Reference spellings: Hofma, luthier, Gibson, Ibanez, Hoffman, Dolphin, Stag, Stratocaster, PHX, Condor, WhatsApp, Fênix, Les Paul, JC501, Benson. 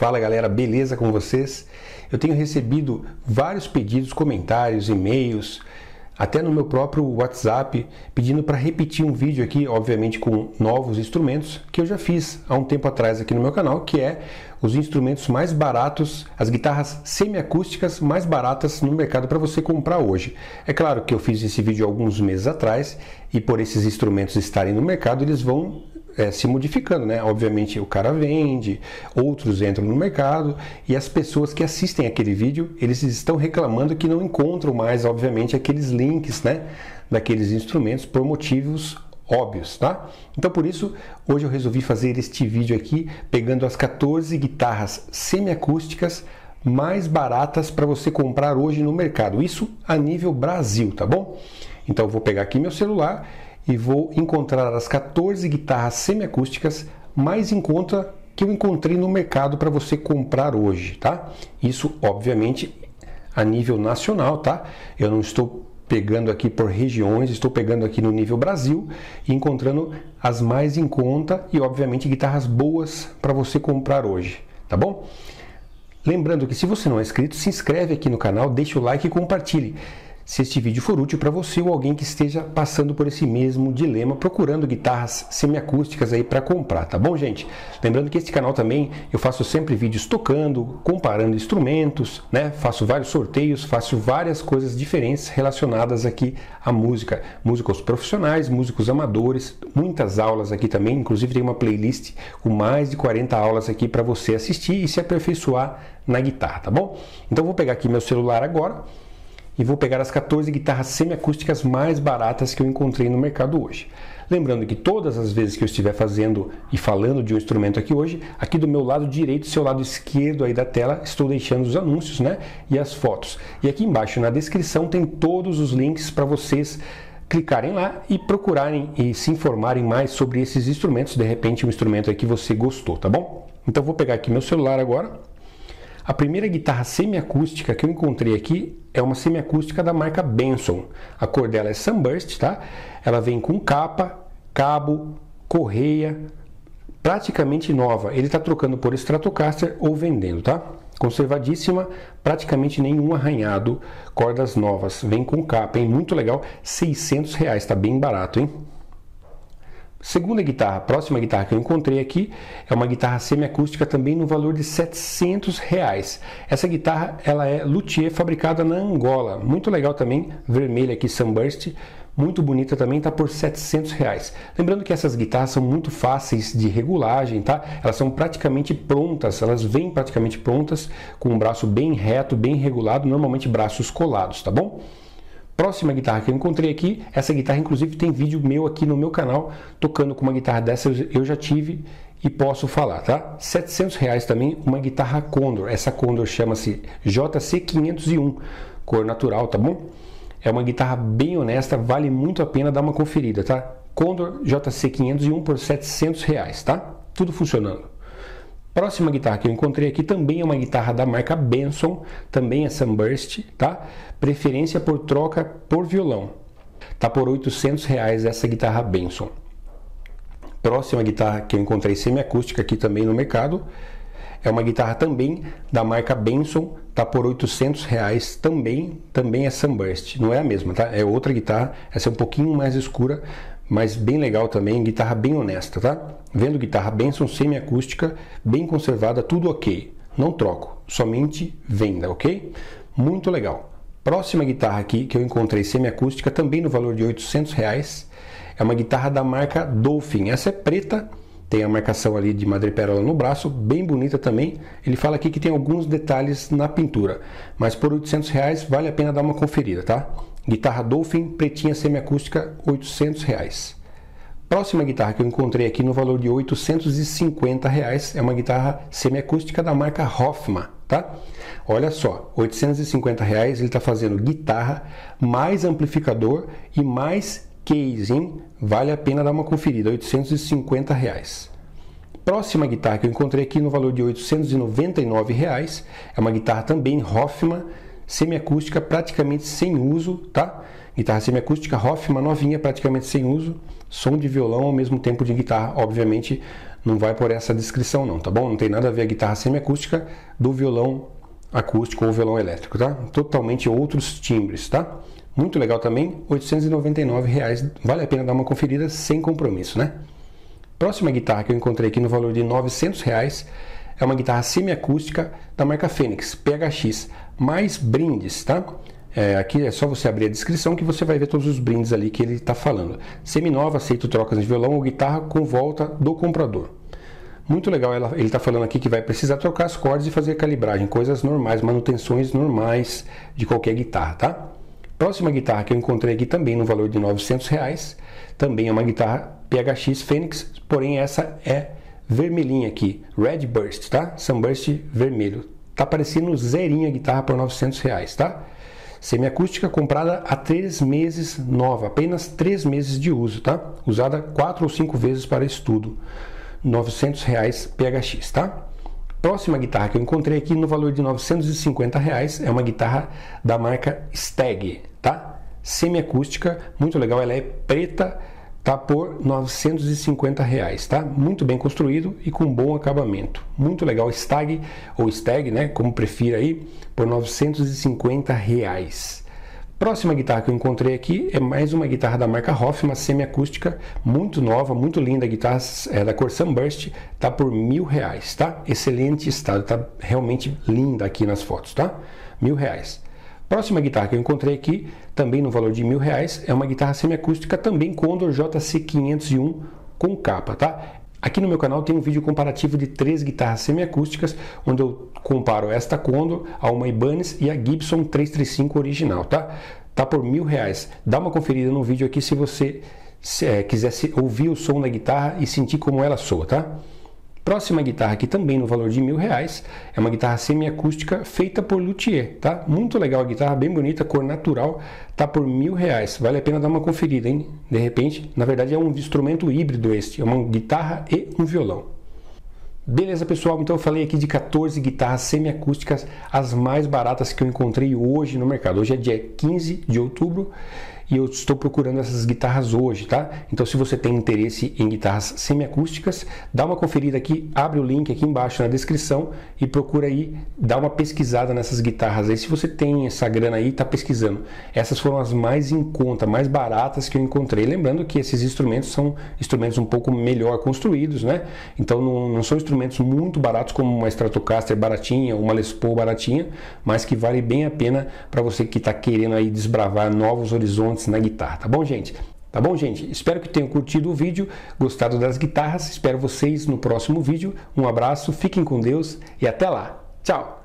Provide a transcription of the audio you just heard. Fala galera, beleza com vocês? Eu tenho recebido vários pedidos, comentários, e-mails, até no meu próprio WhatsApp, pedindo para repetir um vídeo aqui, obviamente com novos instrumentos, que eu já fiz há um tempo atrás aqui no meu canal, que é os instrumentos mais baratos, as guitarras semiacústicas mais baratas no mercado para você comprar hoje. É claro que eu fiz esse vídeo alguns meses atrás, e por esses instrumentos estarem no mercado, eles vão se modificando, né? Obviamente o cara vende, outros entram no mercado e as pessoas que assistem aquele vídeo, eles estão reclamando que não encontram mais, obviamente, aqueles links, né, daqueles instrumentos por motivos óbvios, tá? Então por isso, hoje eu resolvi fazer este vídeo aqui, pegando as 14 guitarras semiacústicas mais baratas para você comprar hoje no mercado, isso a nível Brasil, tá bom? Então eu vou pegar aqui meu celular e vou encontrar as 14 guitarras semiacústicas mais em conta que eu encontrei no mercado para você comprar hoje, tá? Isso, obviamente, a nível nacional, tá? Eu não estou pegando aqui por regiões, estou pegando aqui no nível Brasil e encontrando as mais em conta e, obviamente, guitarras boas para você comprar hoje, tá bom? Lembrando que se você não é inscrito, se inscreve aqui no canal, deixa o like e compartilhe. Se este vídeo for útil para você ou alguém que esteja passando por esse mesmo dilema, procurando guitarras semiacústicas aí para comprar, tá bom, gente? Lembrando que este canal também eu faço sempre vídeos tocando, comparando instrumentos, né? Faço vários sorteios, faço várias coisas diferentes relacionadas aqui à música. Músicos profissionais, músicos amadores, muitas aulas aqui também, inclusive tem uma playlist com mais de 40 aulas aqui para você assistir e se aperfeiçoar na guitarra, tá bom? Então vou pegar aqui meu celular agora e vou pegar as 14 guitarras semiacústicas mais baratas que eu encontrei no mercado hoje. Lembrando que todas as vezes que eu estiver fazendo e falando de um instrumento aqui hoje, aqui do meu lado direito, seu lado esquerdo aí da tela, estou deixando os anúncios, né, e as fotos. E aqui embaixo na descrição tem todos os links para vocês clicarem lá e procurarem e se informarem mais sobre esses instrumentos. De repente um instrumento aí que você gostou, tá bom? Então vou pegar aqui meu celular agora. A primeira guitarra semiacústica que eu encontrei aqui é uma semiacústica da marca Benson. A cor dela é Sunburst, tá? Ela vem com capa, cabo, correia, praticamente nova. Ele tá trocando por Stratocaster ou vendendo, tá? Conservadíssima, praticamente nenhum arranhado, cordas novas. Vem com capa, hein? Muito legal, R$600, tá bem barato, hein? Segunda guitarra, a próxima guitarra que eu encontrei aqui é uma guitarra semiacústica também no valor de R$700. Essa guitarra, ela é luthier, fabricada na Angola. Muito legal também, vermelha aqui, Sunburst. Muito bonita também, tá por R$700. Lembrando que essas guitarras são muito fáceis de regulagem, tá? Elas são praticamente prontas, elas vêm praticamente prontas, com um braço bem reto, bem regulado, normalmente braços colados, tá bom? Próxima guitarra que eu encontrei aqui, essa guitarra inclusive tem vídeo meu aqui no meu canal, tocando com uma guitarra dessa eu já tive e posso falar, tá? R$700 também, uma guitarra Condor. Essa Condor chama-se JC501, cor natural, tá bom? É uma guitarra bem honesta, vale muito a pena dar uma conferida, tá? Condor JC501 por R$700, tá? Tudo funcionando. Próxima guitarra que eu encontrei aqui também é uma guitarra da marca Benson, também é Sunburst, tá? Preferência por troca por violão. Tá por R$800 essa guitarra Benson. Próxima guitarra que eu encontrei semiacústica aqui também no mercado é uma guitarra também da marca Benson, tá por R$800 também é Sunburst. Não é a mesma, tá? É outra guitarra, essa é um pouquinho mais escura, mas bem legal também, guitarra bem honesta, tá? Vendo guitarra Benson semiacústica, bem conservada, tudo ok. Não troco, somente venda, ok? Muito legal. Próxima guitarra aqui que eu encontrei semiacústica, também no valor de R$800, é uma guitarra da marca Dolphin. Essa é preta, tem a marcação ali de madrepérola no braço, bem bonita também. Ele fala aqui que tem alguns detalhes na pintura, mas por R$800 vale a pena dar uma conferida, tá? Guitarra Dolphin, pretinha semiacústica, R$800. Próxima guitarra que eu encontrei aqui no valor de R$850 é uma guitarra semiacústica da marca Hofma, tá? Olha só, R$850, ele tá fazendo guitarra, mais amplificador e mais case, hein? Vale a pena dar uma conferida, R$850. Próxima guitarra que eu encontrei aqui no valor de R$899 é uma guitarra também Hofma, semiacústica, praticamente sem uso, tá? Guitarra semiacústica Hoffman, novinha, praticamente sem uso. Som de violão ao mesmo tempo de guitarra, obviamente, não vai por essa descrição não, tá bom? Não tem nada a ver a guitarra semiacústica do violão acústico ou violão elétrico, tá? Totalmente outros timbres, tá? Muito legal também, R$ 899,00, vale a pena dar uma conferida sem compromisso, né? Próxima guitarra que eu encontrei aqui no valor de R$ 900,00 é uma guitarra semiacústica da marca Fênix, PHX, mais brindes, tá? Aqui é só você abrir a descrição que você vai ver todos os brindes ali que ele está falando. Seminova, aceito trocas de violão ou guitarra com volta do comprador. Muito legal, ele está falando aqui que vai precisar trocar as cordas e fazer calibragem, coisas normais, manutenções normais de qualquer guitarra, tá? Próxima guitarra que eu encontrei aqui também no valor de R$ 900,00, também é uma guitarra PHX Fênix, porém essa é vermelhinha aqui, Red Burst, tá? Sunburst vermelho. Tá parecendo zerinha a guitarra por R$ 900,00, tá? Semiacústica comprada há 3 meses nova, apenas 3 meses de uso, tá? Usada 4 ou 5 vezes para estudo, R$ 900,00 PHX, tá? Próxima guitarra que eu encontrei aqui no valor de R$ 950,00 é uma guitarra da marca Stag, tá? Semiacústica, muito legal, ela é preta, tá por R$ 950,00, tá? Muito bem construído e com bom acabamento. Muito legal, Stag ou Stag, né? Como prefira aí, por R$ 950,00. Próxima guitarra que eu encontrei aqui é mais uma guitarra da marca Hofma, semiacústica, muito nova, muito linda. A guitarra é da cor Sunburst, tá por R$ 1.000, tá? Excelente estado, tá realmente linda aqui nas fotos, tá? R$ 1.000. Próxima guitarra que eu encontrei aqui, também no valor de R$ 1.000, é uma guitarra semiacústica, também Condor JC501 com capa, tá? Aqui no meu canal tem um vídeo comparativo de 3 guitarras semiacústicas, onde eu comparo esta Condor a uma Ibanez e a Gibson 335 original, tá? Tá por R$ 1.000. Dá uma conferida no vídeo aqui se você quiser ouvir o som da guitarra e sentir como ela soa, tá? Próxima guitarra aqui também no valor de R$ 1.000, é uma guitarra semiacústica feita por luthier, tá? Muito legal a guitarra, bem bonita, cor natural, tá por R$ 1.000, vale a pena dar uma conferida, hein? De repente, na verdade é um instrumento híbrido este, é uma guitarra e um violão. Beleza, pessoal, então eu falei aqui de 14 guitarras semiacústicas, as mais baratas que eu encontrei hoje no mercado. Hoje é dia 15 de outubro e eu estou procurando essas guitarras hoje, tá? Então, se você tem interesse em guitarras semiacústicas, dá uma conferida aqui, abre o link aqui embaixo na descrição e procura aí, dá uma pesquisada nessas guitarras aí. Se você tem essa grana aí, tá pesquisando. Essas foram as mais em conta, mais baratas que eu encontrei. Lembrando que esses instrumentos são instrumentos um pouco melhor construídos, né? Então, não são instrumentos muito baratos como uma Stratocaster baratinha, uma Les Paul baratinha, mas que vale bem a pena para você que está querendo aí desbravar novos horizontes na guitarra, tá bom, gente? Tá bom, gente? Espero que tenham curtido o vídeo, gostado das guitarras, espero vocês no próximo vídeo. Um abraço, fiquem com Deus e até lá. Tchau!